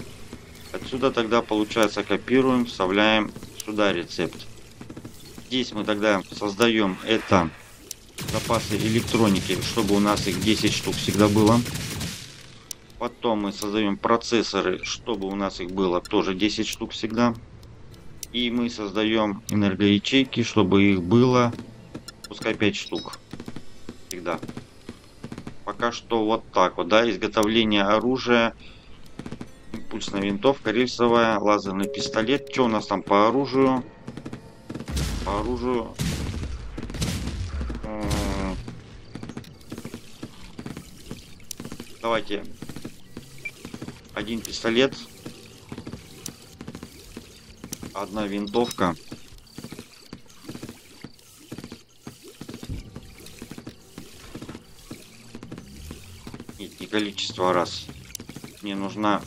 Отсюда тогда получается копируем, вставляем сюда рецепт. Здесь мы тогда создаем это запасы электроники, чтобы у нас их 10 штук всегда было. Потом мы создаем процессоры, чтобы у нас их было тоже 10 штук всегда. И мы создаем энергоячейки, чтобы их было пускай 5 штук всегда. Пока что вот так вот, да, изготовление оружия, импульсная винтовка, рельсовая, лазерный пистолет. Что у нас там по оружию? По оружию давайте один пистолет, одна винтовка. Нет, не количество раз. Мне нужна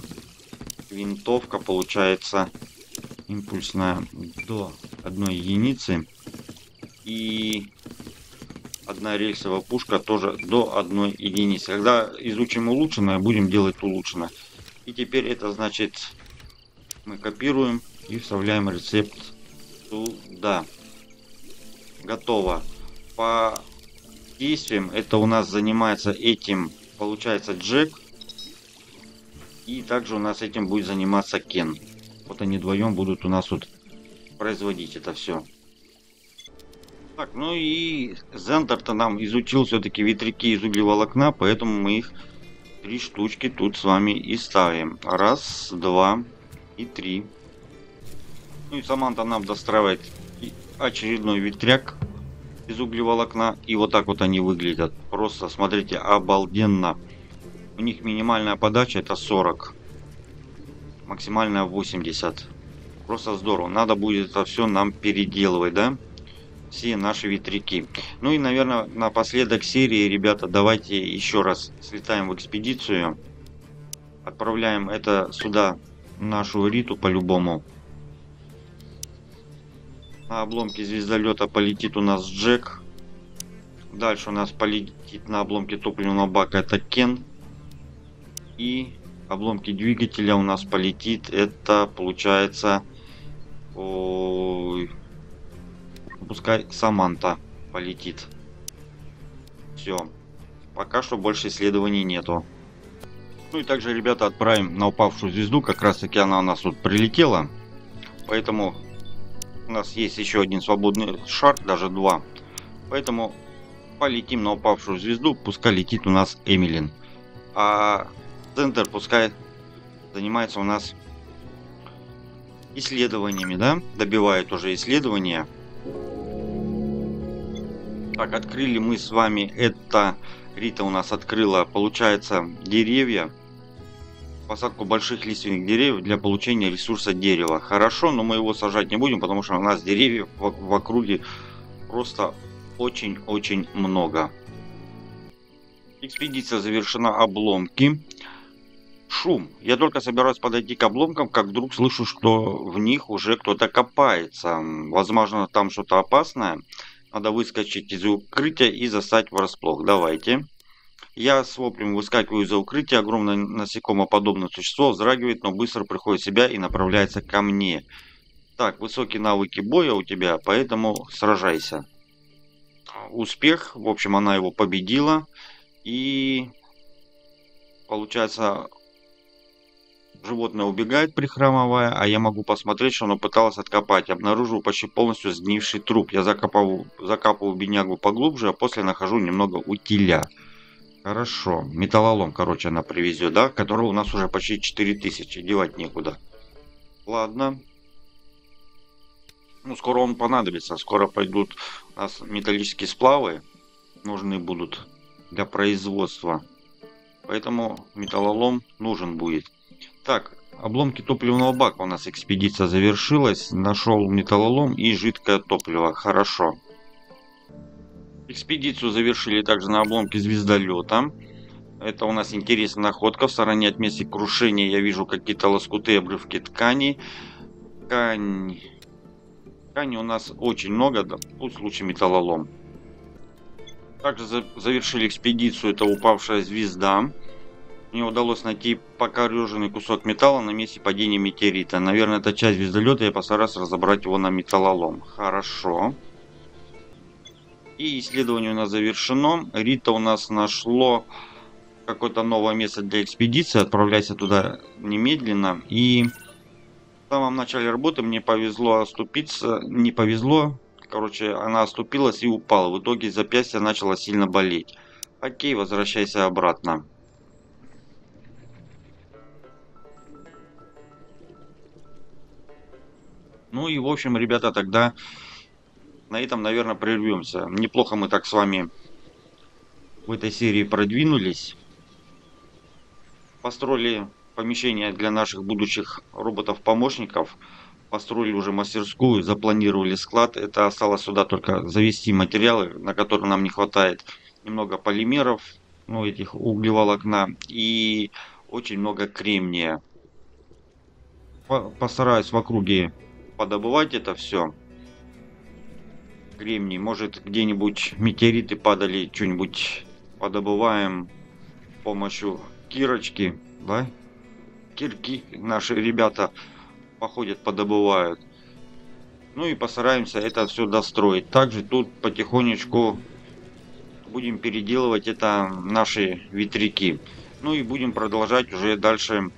винтовка, получается, импульсная до одной единицы. И одна рельсовая пушка тоже до одной единицы. Когда изучим улучшенное, будем делать улучшенное. И теперь это значит мы копируем и вставляем рецепт сюда. Готово. По действиям это у нас занимается этим, получается, Джек. И также у нас этим будет заниматься Кен. Вот они вдвоем будут у нас тут производить это все. Так, ну и Зендер-то нам изучил все-таки ветряки из углеволокна, поэтому мы их 3 штучки тут с вами и ставим. Раз, два и три. Ну и Саманта нам достраивает очередной ветряк из углеволокна. И вот так вот они выглядят. Просто, смотрите, обалденно. У них минимальная подача это 40. Максимальная 80. Просто здорово. Надо будет это все нам переделывать, да? Все наши ветряки. Ну и, наверное, напоследок серии, ребята, давайте еще раз слетаем в экспедицию. Отправляем это сюда, нашу Риту, по-любому. На обломке звездолета полетит у нас Джек. Дальше у нас полетит на обломке топливного бака это Кен. И обломки двигателя у нас полетит это, получается... Ой... Пускай Саманта полетит. Все. Пока что больше исследований нету. Ну и также, ребята, отправим на упавшую звезду. Как раз таки она у нас тут прилетела. Поэтому у нас есть еще один свободный шар, даже два. Поэтому полетим на упавшую звезду. Пускай летит у нас Эмилин. А Зендер пускай занимается у нас исследованиями, да? Добивает уже исследования. Так, открыли мы с вами это. Рита у нас открыла, получается, деревья. Посадку больших лиственных деревьев для получения ресурса дерева. Хорошо, но мы его сажать не будем, потому что у нас деревьев в округе просто очень-очень много. Экспедиция завершена. Обломки. Шум. Я только собираюсь подойти к обломкам, как вдруг слышу, что в них уже кто-то копается. Возможно, там что-то опасное. Надо выскочить из укрытия и застать врасплох. Давайте. Я с воплем выскакиваю из-за укрытия. Огромное насекомоподобное существо вздрагивает, но быстро приходит в себя и направляется ко мне. Так, высокие навыки боя у тебя, поэтому сражайся. Успех. В общем, она его победила. И получается, животное убегает, прихрамывая, а я могу посмотреть, что оно пыталось откопать. Обнаружил почти полностью сгнивший труп. Я закапываю беднягу поглубже, а после нахожу немного утиля. Хорошо. Металлолом, короче, она привезет, да? Которого у нас уже почти 4000. Девать некуда. Ладно. Ну, скоро он понадобится. Скоро пойдут у нас металлические сплавы. нужны будут для производства. Поэтому металлолом нужен будет. Так, обломки топливного бака у нас экспедиция завершилась. Нашел металлолом и жидкое топливо. Хорошо. Экспедицию завершили также на обломке звездолета. Это у нас интересная находка. В стороне от места крушения я вижу какие-то лоскуты и обрывки ткани. Ткани у нас очень много, да, в случае металлолом. Также завершили экспедицию, это упавшая звезда. Мне удалось найти покореженный кусок металла на месте падения метеорита. Наверное, это часть звездолета, я постараюсь разобрать его на металлолом. Хорошо. И исследование у нас завершено. Рита у нас нашло какое-то новое место для экспедиции. Отправляйся туда немедленно. И в самом начале работы мне повезло оступиться. Не повезло. Короче, она оступилась и упала. В итоге запястье начало сильно болеть. Окей, возвращайся обратно. Ну и в общем, ребята, тогда... на этом, наверное, прервемся. Неплохо мы так с вами в этой серии продвинулись. Построили помещение для наших будущих роботов-помощников. Построили уже мастерскую, запланировали склад. Это осталось сюда только завести материалы, на которые нам не хватает. Немного полимеров, ну, этих углеволокна и очень много кремния. Постараюсь в округе подобывать это все. Кремний, может где-нибудь метеориты падали, что-нибудь подобываем с помощью кирочки, да? Кирки наши ребята походят, подобывают. Ну и постараемся это все достроить. Также тут потихонечку будем переделывать это наши ветряки. Ну и будем продолжать уже дальше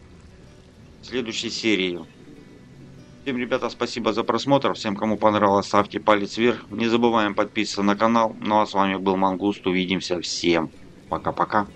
в следующей серии. Всем, ребята, спасибо за просмотр. Всем, кому понравилось, ставьте палец вверх. Не забываем подписываться на канал. Ну а с вами был Мангуст. Увидимся. Всем пока-пока.